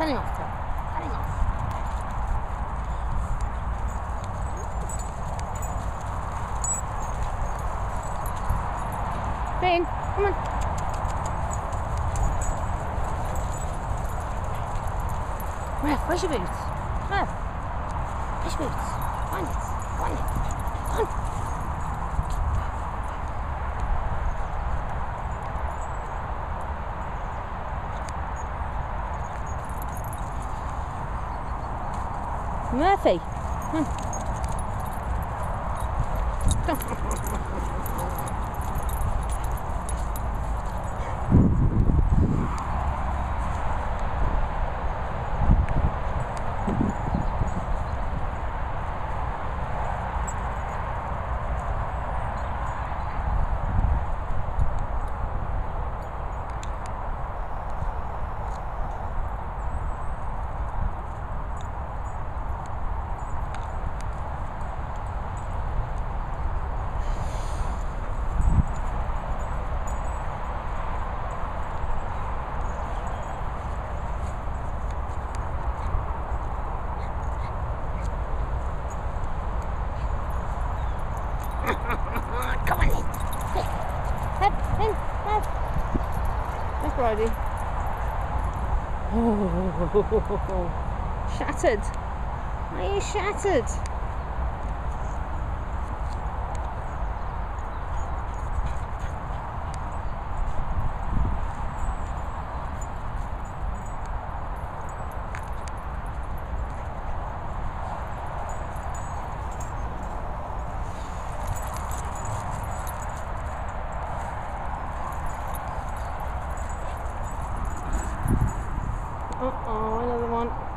Cutting off, Tom. Cutting off. Ben, come on. Raph, where's your boots? Raph, where's your boots? Find it. Find it. Come on. Murphy, come on. Come on in. Quick. Up. That's Bridie. Oh, shattered. Are you shattered? Uh-oh, another one.